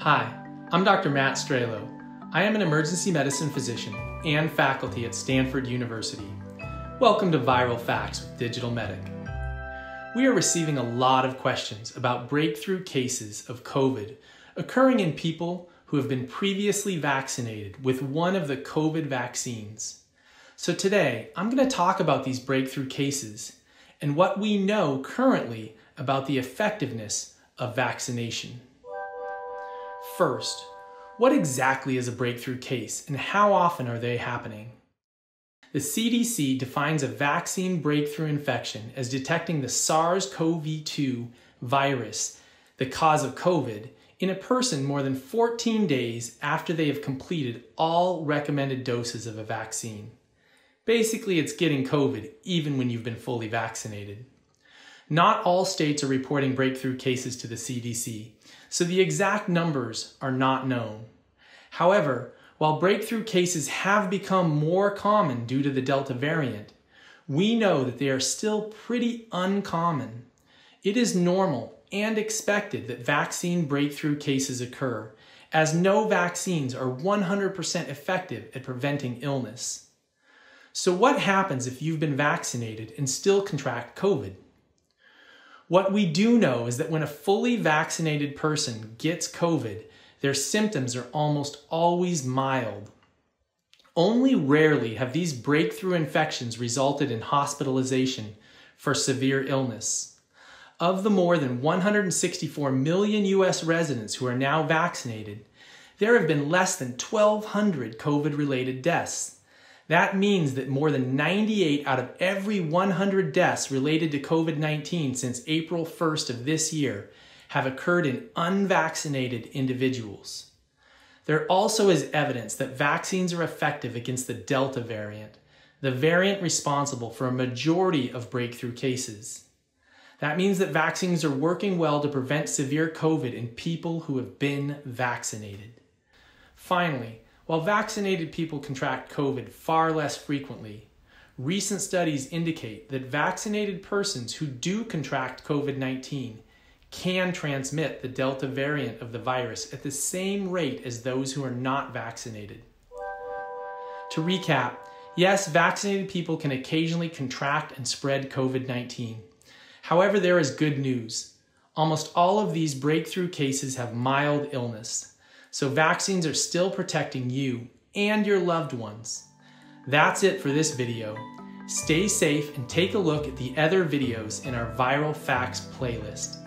Hi, I'm Dr. Matt Strehlow. I am an emergency medicine physician and faculty at Stanford University. Welcome to Viral Facts with Digital Medic. We are receiving a lot of questions about breakthrough cases of COVID occurring in people who have been previously vaccinated with one of the COVID vaccines. So today, I'm going to talk about these breakthrough cases and what we know currently about the effectiveness of vaccination. First, what exactly is a breakthrough case and how often are they happening? The CDC defines a vaccine breakthrough infection as detecting the SARS-CoV-2 virus, the cause of COVID, in a person more than 14 days after they have completed all recommended doses of a vaccine. Basically, it's getting COVID even when you've been fully vaccinated. Not all states are reporting breakthrough cases to the CDC, so the exact numbers are not known. However, while breakthrough cases have become more common due to the Delta variant, we know that they are still pretty uncommon. It is normal and expected that vaccine breakthrough cases occur, as no vaccines are 100% effective at preventing illness. So what happens if you've been vaccinated and still contract COVID? What we do know is that when a fully vaccinated person gets COVID, their symptoms are almost always mild. Only rarely have these breakthrough infections resulted in hospitalization for severe illness. Of the more than 164 million U.S. residents who are now vaccinated, there have been less than 1,200 COVID-related deaths. That means that more than 98 out of every 100 deaths related to COVID-19 since April 1st of this year have occurred in unvaccinated individuals. There also is evidence that vaccines are effective against the Delta variant, the variant responsible for a majority of breakthrough cases. That means that vaccines are working well to prevent severe COVID in people who have been vaccinated. Finally, while vaccinated people contract COVID far less frequently, recent studies indicate that vaccinated persons who do contract COVID-19 can transmit the Delta variant of the virus at the same rate as those who are not vaccinated. To recap, yes, vaccinated people can occasionally contract and spread COVID-19. However, there is good news. Almost all of these breakthrough cases have mild illness. So vaccines are still protecting you and your loved ones. That's it for this video. Stay safe and take a look at the other videos in our Viral Facts playlist.